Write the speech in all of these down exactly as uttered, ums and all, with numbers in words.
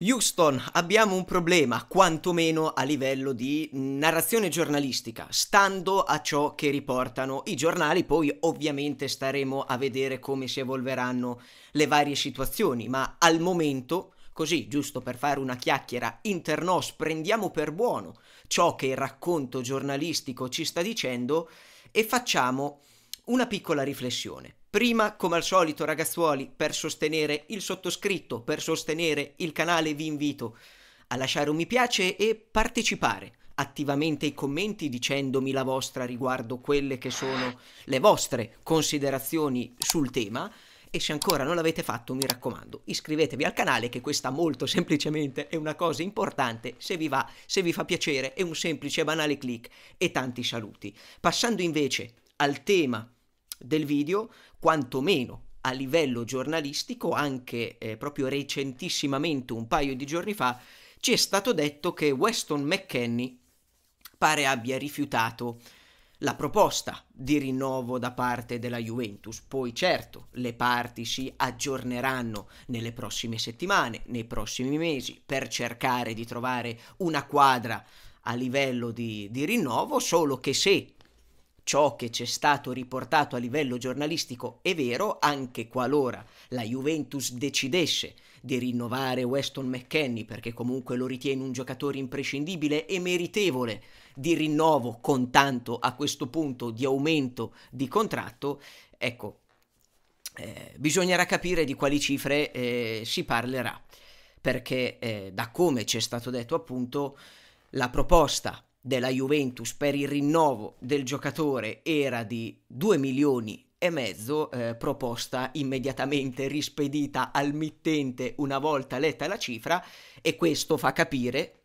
Houston, abbiamo un problema, quantomeno a livello di narrazione giornalistica, stando a ciò che riportano i giornali. Poi ovviamente staremo a vedere come si evolveranno le varie situazioni, ma al momento, così giusto per fare una chiacchiera internos, prendiamo per buono ciò che il racconto giornalistico ci sta dicendo e facciamo una piccola riflessione. Prima, come al solito ragazzuoli, per sostenere il sottoscritto, per sostenere il canale, vi invito a lasciare un mi piace e partecipare attivamente ai commenti dicendomi la vostra riguardo quelle che sono le vostre considerazioni sul tema. E se ancora non l'avete fatto, mi raccomando, iscrivetevi al canale, che questa molto semplicemente è una cosa importante. Se vi va, se vi fa piacere, è un semplice e banale click e tanti saluti. Passando invece al tema del video, quantomeno a livello giornalistico, anche eh, proprio recentissimamente un paio di giorni fa, ci è stato detto che Weston McKennie pare abbia rifiutato la proposta di rinnovo da parte della Juventus. Poi certo, le parti si aggiorneranno nelle prossime settimane, nei prossimi mesi, per cercare di trovare una quadra a livello di, di rinnovo, solo che se ciò che c'è stato riportato a livello giornalistico è vero, anche qualora la Juventus decidesse di rinnovare Weston McKennie, perché comunque lo ritiene un giocatore imprescindibile e meritevole di rinnovo, con tanto a questo punto di aumento di contratto, ecco, eh, bisognerà capire di quali cifre eh, si parlerà, perché eh, da come c'è stato detto appunto, la proposta della Juventus per il rinnovo del giocatore era di due milioni e mezzo, eh, proposta immediatamente rispedita al mittente una volta letta la cifra, e questo fa capire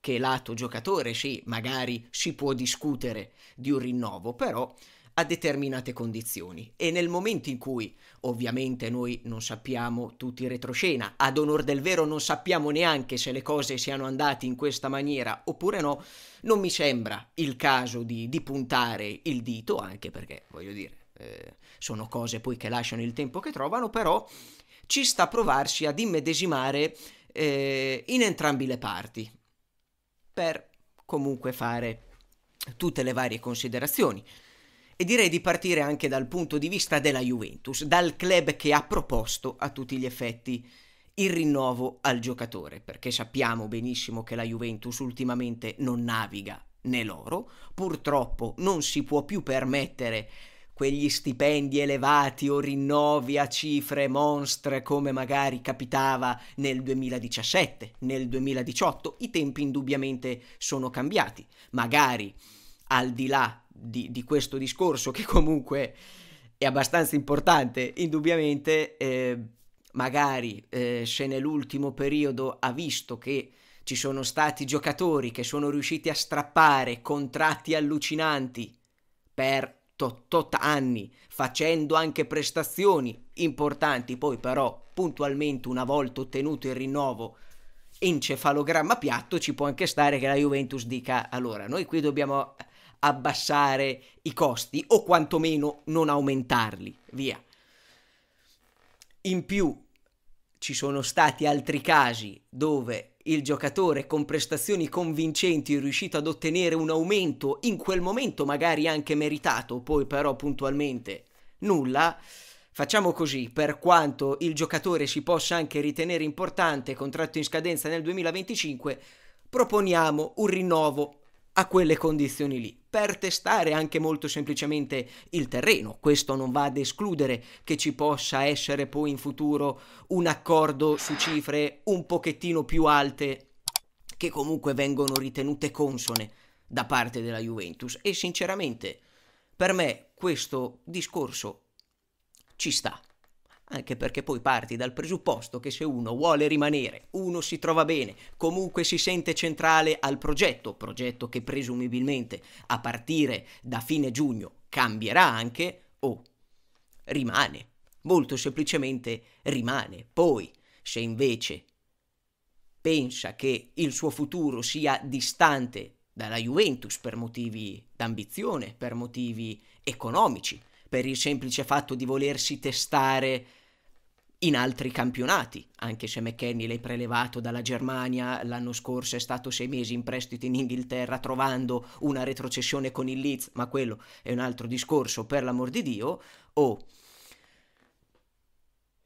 che lato giocatore sì, magari si può discutere di un rinnovo, però a determinate condizioni. E nel momento in cui, ovviamente noi non sappiamo tutti retroscena, ad onor del vero non sappiamo neanche se le cose siano andate in questa maniera oppure no, non mi sembra il caso di, di puntare il dito, anche perché, voglio dire, eh, sono cose poi che lasciano il tempo che trovano, però ci sta provarsi ad immedesimare eh, in entrambi le parti, per comunque fare tutte le varie considerazioni. E direi di partire anche dal punto di vista della Juventus, dal club che ha proposto a tutti gli effetti il rinnovo al giocatore, perché sappiamo benissimo che la Juventus ultimamente non naviga nell'oro, purtroppo non si può più permettere quegli stipendi elevati o rinnovi a cifre monstre come magari capitava nel duemiladiciassette, nel duemiladiciotto. I tempi indubbiamente sono cambiati, magari al di là di, di questo discorso, che comunque è abbastanza importante indubbiamente, eh, magari eh, se nell'ultimo periodo ha visto che ci sono stati giocatori che sono riusciti a strappare contratti allucinanti per tot anni, facendo anche prestazioni importanti, poi però puntualmente una volta ottenuto il rinnovo encefalogramma piatto, ci può anche stare che la Juventus dica: allora noi qui dobbiamo abbassare i costi o quantomeno non aumentarli, via. In più ci sono stati altri casi dove il giocatore con prestazioni convincenti è riuscito ad ottenere un aumento in quel momento magari anche meritato, poi però puntualmente nulla. Facciamo così: per quanto il giocatore si possa anche ritenere importante, contratto in scadenza nel duemilaventicinque, proponiamo un rinnovo a quelle condizioni lì, per testare anche molto semplicemente il terreno. Questo non va ad escludere che ci possa essere poi in futuro un accordo su cifre un pochettino più alte, che comunque vengono ritenute consone da parte della Juventus, e sinceramente per me questo discorso ci sta, anche perché poi parti dal presupposto che se uno vuole rimanere, uno si trova bene, comunque si sente centrale al progetto, progetto che presumibilmente a partire da fine giugno cambierà anche, o rimane, molto semplicemente rimane. Poi se invece pensa che il suo futuro sia distante dalla Juventus per motivi d'ambizione, per motivi economici, per il semplice fatto di volersi testare in altri campionati, anche se McKennie l'hai prelevato dalla Germania, l'anno scorso è stato sei mesi in prestito in Inghilterra trovando una retrocessione con il Leeds, ma quello è un altro discorso, per l'amor di Dio. Oh,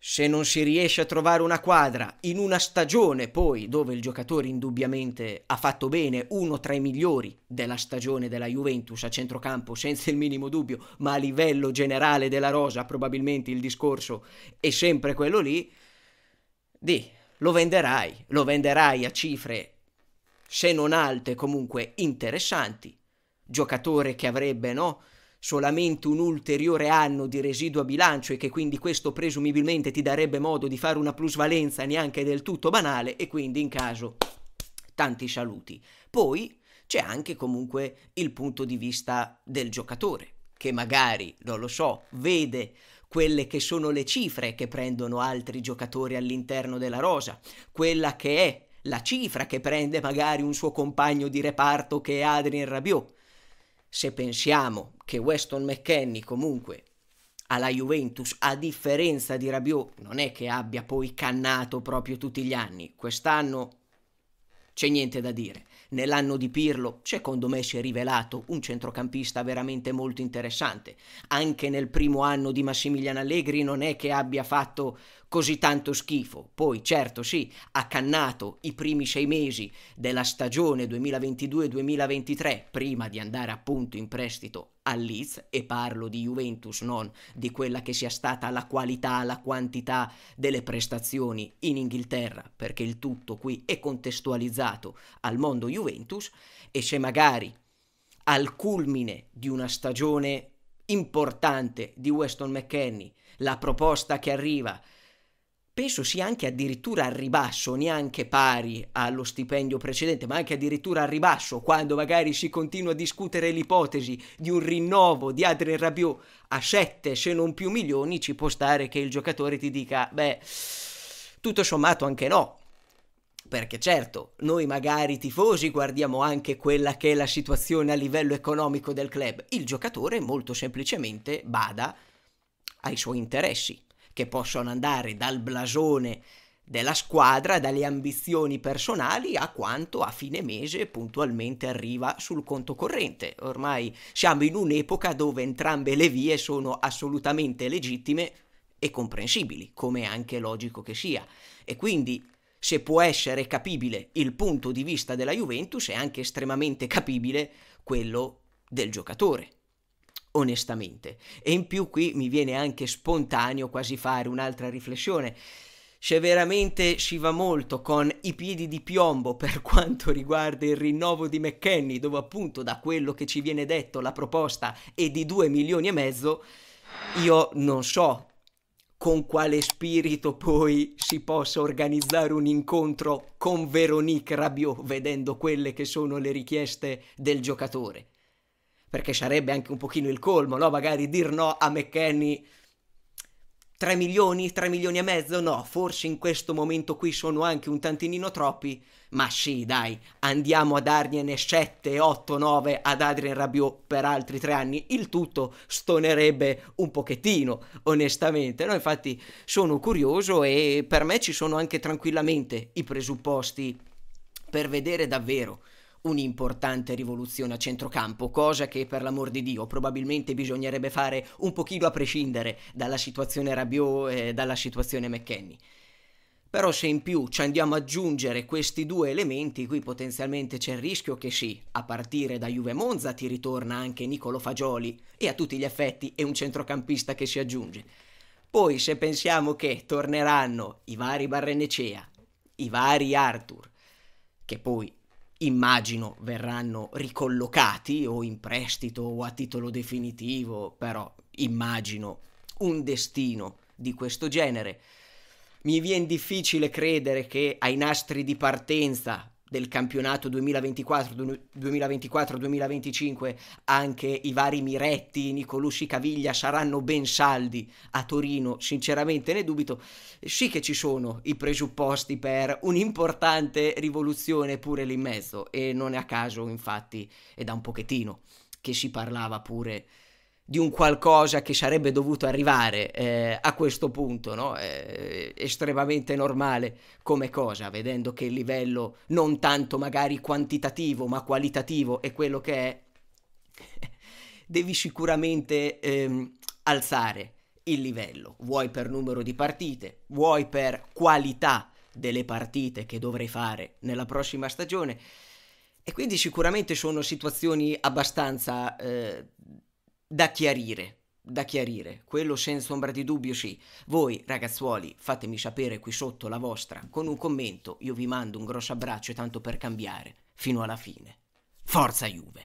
se non si riesce a trovare una quadra in una stagione poi dove il giocatore indubbiamente ha fatto bene, uno tra i migliori della stagione della Juventus a centrocampo senza il minimo dubbio, ma a livello generale della rosa probabilmente il discorso è sempre quello lì, di lo venderai, lo venderai a cifre se non alte comunque interessanti, giocatore che avrebbe, no, solamente un ulteriore anno di residuo a bilancio e che quindi questo presumibilmente ti darebbe modo di fare una plusvalenza neanche del tutto banale, e quindi in caso tanti saluti. Poi c'è anche comunque il punto di vista del giocatore che magari, non lo so, vede quelle che sono le cifre che prendono altri giocatori all'interno della rosa, quella che è la cifra che prende magari un suo compagno di reparto che è Adrien Rabiot. Se pensiamo che Weston McKennie comunque alla Juventus, a differenza di Rabiot, non è che abbia poi cannato proprio tutti gli anni, quest'anno c'è niente da dire, nell'anno di Pirlo secondo me si è rivelato un centrocampista veramente molto interessante, anche nel primo anno di Massimiliano Allegri non è che abbia fatto così tanto schifo, poi certo sì, ha cannato i primi sei mesi della stagione duemilaventidue duemilaventitré prima di andare appunto in prestito al Leeds, e parlo di Juventus, non di quella che sia stata la qualità, la quantità delle prestazioni in Inghilterra, perché il tutto qui è contestualizzato al mondo Juventus, e se magari al culmine di una stagione importante di Weston McKennie la proposta che arriva penso sia anche addirittura al ribasso, neanche pari allo stipendio precedente, ma anche addirittura al ribasso, quando magari si continua a discutere l'ipotesi di un rinnovo di Adrien Rabiot a sette se non più milioni, ci può stare che il giocatore ti dica, beh, tutto sommato anche no, perché certo, noi magari tifosi guardiamo anche quella che è la situazione a livello economico del club, il giocatore molto semplicemente bada ai suoi interessi, che possono andare dal blasone della squadra, dalle ambizioni personali, a quanto a fine mese puntualmente arriva sul conto corrente. Ormai siamo in un'epoca dove entrambe le vie sono assolutamente legittime e comprensibili, come è anche logico che sia. E quindi, se può essere capibile il punto di vista della Juventus, è anche estremamente capibile quello del giocatore, onestamente. E in più qui mi viene anche spontaneo quasi fare un'altra riflessione: se veramente si va molto con i piedi di piombo per quanto riguarda il rinnovo di McKennie, dove appunto da quello che ci viene detto la proposta è di due milioni e mezzo, io non so con quale spirito poi si possa organizzare un incontro con Veronique Rabiot vedendo quelle che sono le richieste del giocatore, perché sarebbe anche un pochino il colmo, no? Magari dir no a McKennie, tre milioni, tre milioni e mezzo, no, forse in questo momento qui sono anche un tantinino troppi, ma sì, dai, andiamo a dargliene sette, otto, nove ad Adrien Rabiot per altri tre anni, il tutto stonerebbe un pochettino, onestamente, no? Infatti sono curioso e per me ci sono anche tranquillamente i presupposti per vedere davvero un'importante rivoluzione a centrocampo, cosa che per l'amor di Dio probabilmente bisognerebbe fare un pochino a prescindere dalla situazione Rabiot e dalla situazione McKennie. Però se in più ci andiamo ad aggiungere questi due elementi, qui potenzialmente c'è il rischio che sì, a partire da Juve Monza ti ritorna anche Nicolò Fagioli, e a tutti gli effetti è un centrocampista che si aggiunge. Poi se pensiamo che torneranno i vari Barrenecea, i vari Arthur, che poi immagino verranno ricollocati o in prestito o a titolo definitivo, però immagino un destino di questo genere, mi viene difficile credere che ai nastri di partenza del campionato duemilaventiquattro duemilaventiquattro duemilaventicinque anche i vari Miretti, Nicolussi Caviglia saranno ben saldi a Torino, sinceramente ne dubito. Sì che ci sono i presupposti per un'importante rivoluzione pure lì in mezzo, e non è a caso infatti è da un pochettino che si parlava pure di un qualcosa che sarebbe dovuto arrivare eh, a questo punto, no? Eh, estremamente normale come cosa, vedendo che il livello non tanto magari quantitativo ma qualitativo è quello che è, devi sicuramente ehm, alzare il livello, vuoi per numero di partite, vuoi per qualità delle partite che dovrei fare nella prossima stagione. E quindi sicuramente sono situazioni abbastanza eh, da chiarire, da chiarire, quello senza ombra di dubbio sì. Voi ragazzuoli fatemi sapere qui sotto la vostra con un commento, io vi mando un grosso abbraccio, tanto per cambiare fino alla fine. Forza Juve!